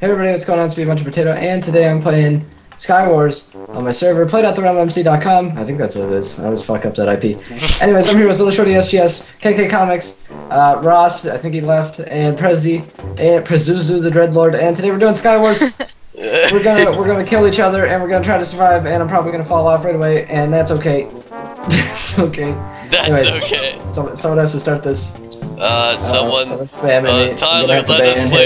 Hey everybody, what's going on? It's me, Bunch of Potato, and today I'm playing SkyWars on my server, play.therealmmc.com. I think that's what it is. I always fuck up that IP. Anyways, I'm here with Little Shorty, SGS, KK Comics, Ross, I think he left, and Prezi, and Prezuzu the Dreadlord, and today we're doing SkyWars. we're gonna kill each other, and we're gonna try to survive, and I'm probably gonna fall off right away, and that's okay. That's okay. That's anyways, okay. Someone has to start this. Tyler, let us play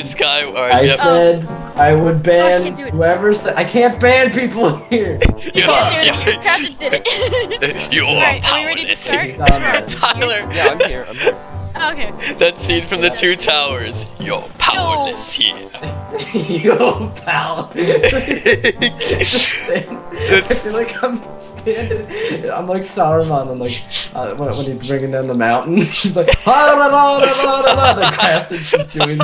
SkyWars. Right, I said I would ban whoever said I can't ban people here. You can't do it. Crafted did it. You all right, are we ready to start? Tyler. Yeah, I'm here. I'm here. Okay. That scene from The Two Towers. You're powerless here. You're powerless. I feel like I'm standing. I'm like Saruman. I'm like, when he's bringing down the mountain, he's like, la la la la la la. The crafted just doing.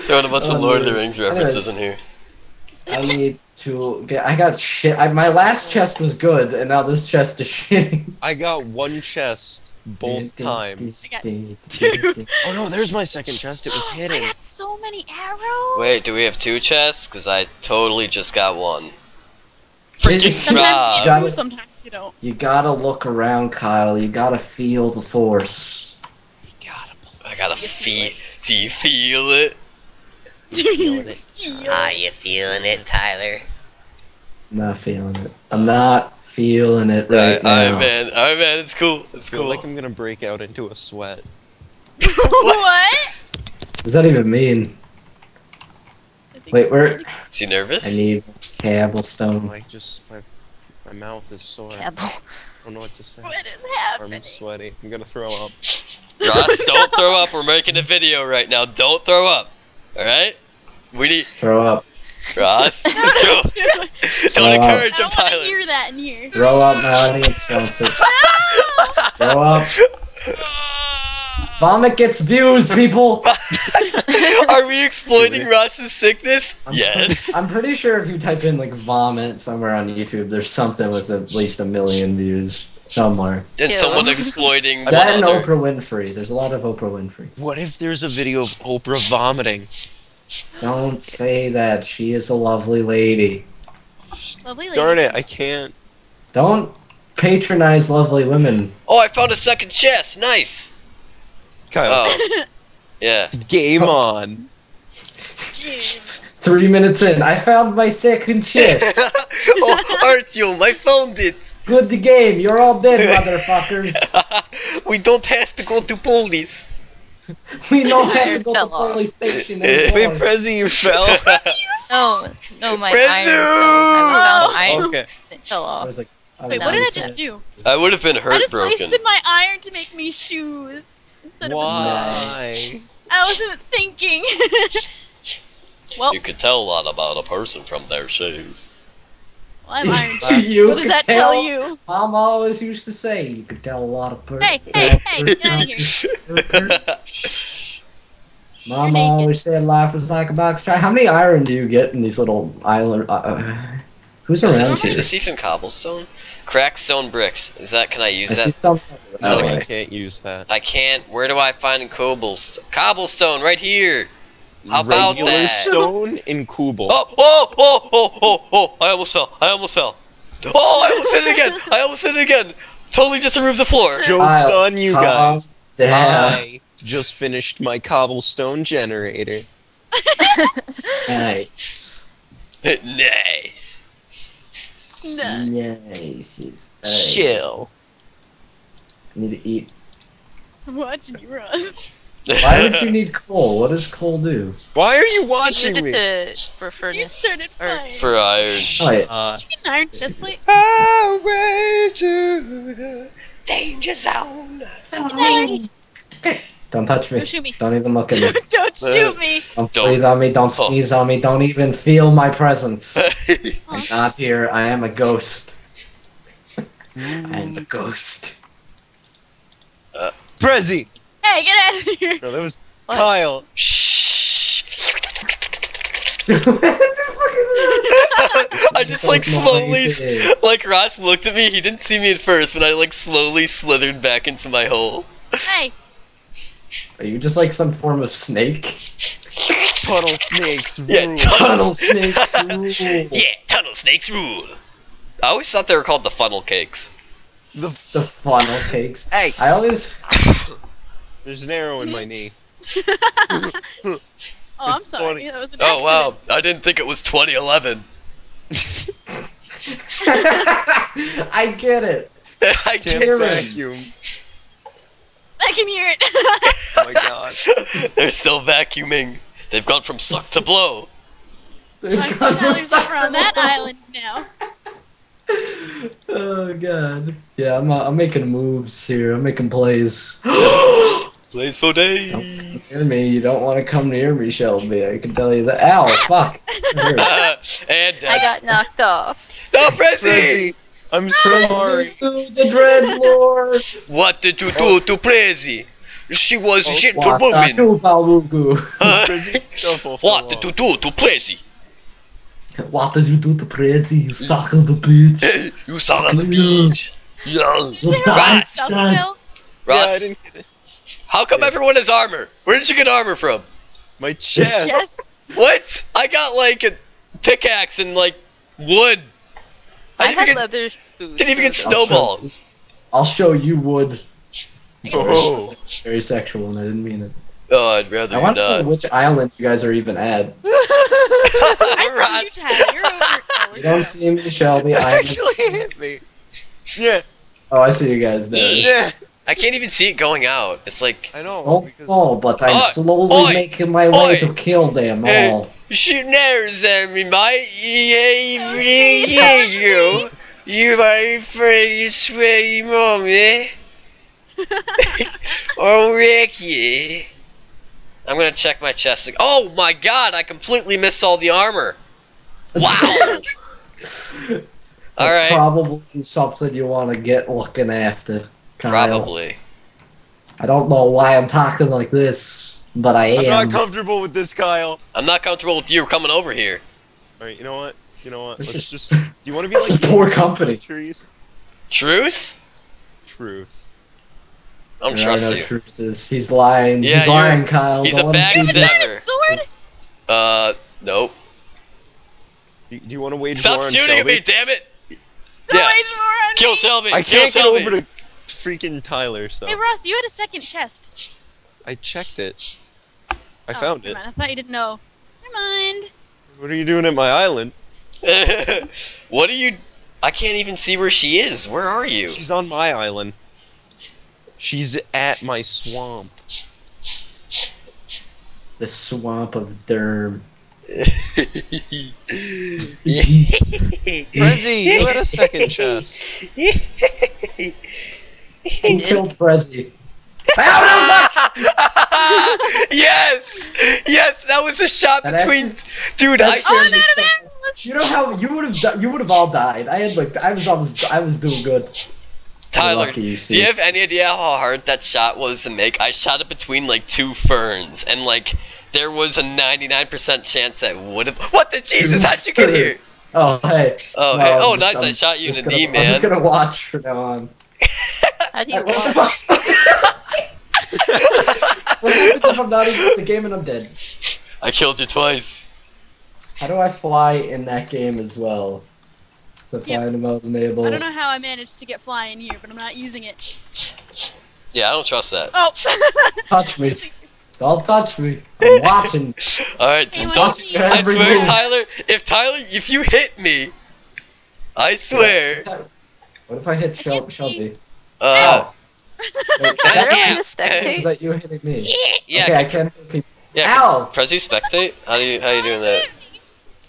Throwing a bunch of Lord of the Rings references in here. I need to get. I got shit. My last chest was good, and now this chest is shitty. I got one chest both times. I got two. Oh no, there's my second chest. It was hidden. I got so many arrows. Wait, do we have two chests? Because I totally just got one. Freaking sometimes you do, sometimes you don't. You gotta look around, Kyle. You gotta feel the force. You gotta. I gotta feel. Do you feel it? You feeling it, Tyler? I'm not feeling it. I'm not feeling it right now. Alright man, it's cool. It's cool. I feel like I'm gonna break out into a sweat. What? What does that even mean? Wait, where? Is he nervous? I need cobblestone. Like just my mouth is sore. I don't know what to say. What is happening? I'm sweaty. I'm gonna throw up. Ross, don't throw up. We're making a video right now. Don't throw up. All right. We need throw up. Ross, don't encourage him, Tyler. I don't hear that in here. Throw up, Melanie. Throw up. Vomit gets views, people. Are we exploiting Ross's sickness? Yes. I'm pretty sure if you type in like vomit somewhere on YouTube, there's something with at least 1 million views somewhere. And someone exploiting that and Oprah Winfrey. There's a lot of Oprah Winfrey. What if there's a video of Oprah vomiting? Don't say that. She is a lovely lady. Lovely lady. Darn it, I can't. Don't patronize lovely women. Oh, I found a second chest. Nice. Kyle. Oh. Yeah. Game on. 3 minutes in. I found my second chest. Oh, Artyom, I found it. Good game. You're all dead, motherfuckers. We don't have to go to police. We don't have to go to police station anymore. Wait, Prezi, you fell? No, my iron fell off. I was like, wait, what did I just do? I would have been hurt broken. I just wasted my iron to make me shoes. Why? I wasn't thinking. Well, you could tell a lot about a person from their shoes. Well, I'm iron. What does that tell you? Mom always used to say you could tell a lot of person. Hey, get out of here. Mom always said life was like a box try. How many iron do you get in these little island? Who's around here? Is this even cobblestone? Crackstone bricks. Is that? Can I use that? No, I can't use that. I can't. Where do I find cobblestone? Cobblestone right here. How about that? Stone in Kubel. Oh! I almost fell. Oh, I almost hit it again. Totally just removed the floor. Joke's on you guys. I just finished my cobblestone generator. Nice. Nice. Nice. Chill. I need to eat. I'm watching you, Ross. Why would you need coal? What does coal do? Why are you watching me? For iron. Did you get an iron chestplate? Highway to the danger zone. Don't touch me. Don't shoot me. Don't even look at me. Don't shoot me. Don't breathe on me. Don't sneeze on me. Don't even feel my presence. I'm not here. I am a ghost. I am a ghost. Prezi! Hey, get out of here! No, that was Kyle. Shh. I just like slowly, like Ross looked at me. He didn't see me at first, but I like slowly slithered back into my hole. Hey. Are you just like some form of snake? Tunnel snakes rule. Yeah, tunnel snakes rule. Yeah, tunnel snakes rule. I always thought they were called the funnel cakes. The funnel cakes. Hey, I always. There's an arrow in my knee. Oh, I'm sorry. That was an accident. Wow, I didn't think it was 2011. I get it. I can't vacuum. I can hear it. Oh my god. They're still vacuuming. They've gone from suck to blow. They've gone from suck to blow. On that island now. Oh god. Yeah, I'm making moves here. I'm making plays. Plays for days. Don't come near me. You don't want to come near me, Shelby. I can tell you that. Ow, fuck. And I got knocked off. No, Prezi! I'm so sorry. The Dreadlord. What did you do to Prezi? She was a gentlewoman. What did you do to Prezi? What did you do to Prezi? You suck on the beach. You suck on the beach. Yeah. Did you say Ross? Ross? Yeah, I didn't get it. How come everyone has armor? Where did you get armor from? My chest. Yes. What? I got like a pickaxe and like wood. I had leather shoes. Didn't even get snowballs. I'll show you wood. Oh. Very sexual, and I didn't mean it. Oh, I'd rather not. I want to know which island you guys are even at. I see you, Tad. You're over. You don't see me, Shelby. I actually hit me. Yeah. Oh, I see you guys there. Yeah. I can't even see it going out. It's like I know, don't fall, but I'm slowly making my way to kill them all. Shoot nares at me, mate. You. You my pretty sweaty mommy. Oh, Ricky. I'm gonna check my chest. Oh my god, I completely missed all the armor. Wow. Alright. Probably something you want to get looking after. Kyle. Probably. I don't know why I'm talking like this, but I am. I'm not comfortable with this, Kyle. I'm not comfortable with you coming over here. Alright, you know what? You know what? Let's just... Do you want to be like... poor company. Trees? Truce? Truce. I don't trust you. Truces. He's lying. Yeah, he's lying, Kyle. He's a backstabber. Sword? Nope. Do you want to wage war on Shelby? Stop shooting at me, damn it! Don't wage war on Kill Shelby! I can't get over to... freaking Tyler, so. Hey Ross, you had a second chest. I checked it. I found it. I thought you didn't know. Never mind. What are you doing at my island? What are you... I can't even see where she is. Where are you? She's on my island. She's at my swamp. The swamp of Derm. Prezi, you had a second chest. Who killed Prezi? Yes! Yes, that was a shot that between dude. You know how you would have all died. I had like I was doing good. Tyler, lucky, do you have any idea how hard that shot was to make? I shot it between like two ferns, and like there was a 99% chance that would have. What the Jesus? How'd you get here? Oh hey. Oh no, hey. Oh nice! I shot you in the knee, man. I'm just gonna watch from now on. How do you walk? I'm not even in the game and I'm dead. I killed you twice. How do I fly in that game as well? So flying about enable. I don't know how I managed to get fly in here, but I'm not using it. Yeah, I don't trust that. Oh! Touch me. Don't touch me. I'm watching. Alright, just don't. I swear, Tyler, if you hit me, I swear. Yeah. What if I hit Shelby? Is that you hitting me? Yeah. Okay, I can't hit people. Yeah, ow! Prezi spectate? How you doing that?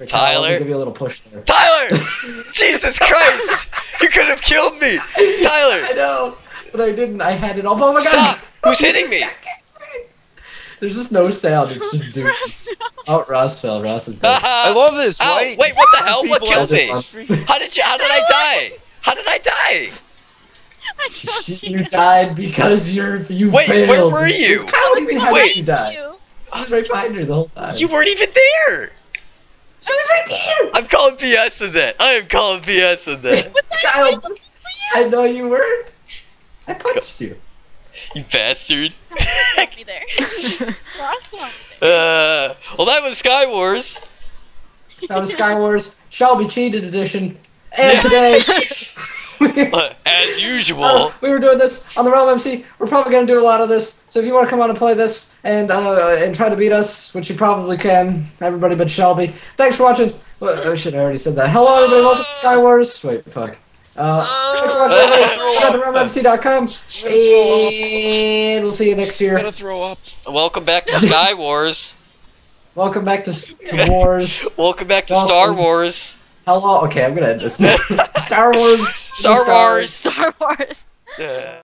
Tyler? I'll give you a little push there. Tyler! Jesus Christ! You could have killed me! Tyler! I know, but I didn't. I had it all. Oh my god! Stop! Who's hitting me? There's just no sound. It's just dude. Oh, Ross fell. Ross is dead. I love this. Wait, what the hell? What killed me? How did I die? How did I die? I you died because you failed. Wait, where were you? How did you die? I was right behind her the whole time. You weren't even there. I was right there. I'm calling BS on that. I am calling BS on that. Kyle, I know you weren't. I punched you. You bastard. Ross saw me there. Ross saw me there. Well, that was SkyWars. That was SkyWars Shelby Cheated Edition. And today, as usual, we were doing this on the RealmMC. We're probably going to do a lot of this. So if you want to come on and play this and try to beat us, which you probably can, everybody but Shelby. Thanks for watching. Well, I should have already said that. Hello, everybody. Welcome to SkyWars. Wait, fuck. play.therealmmc.com, and we'll see you next year. I'm gonna throw up. Welcome back to Sky Wars. Welcome back to Wars. Welcome back to Star Wars. Hello. Okay, I'm gonna end this. Star Wars. Star Wars. Star Wars. Yeah.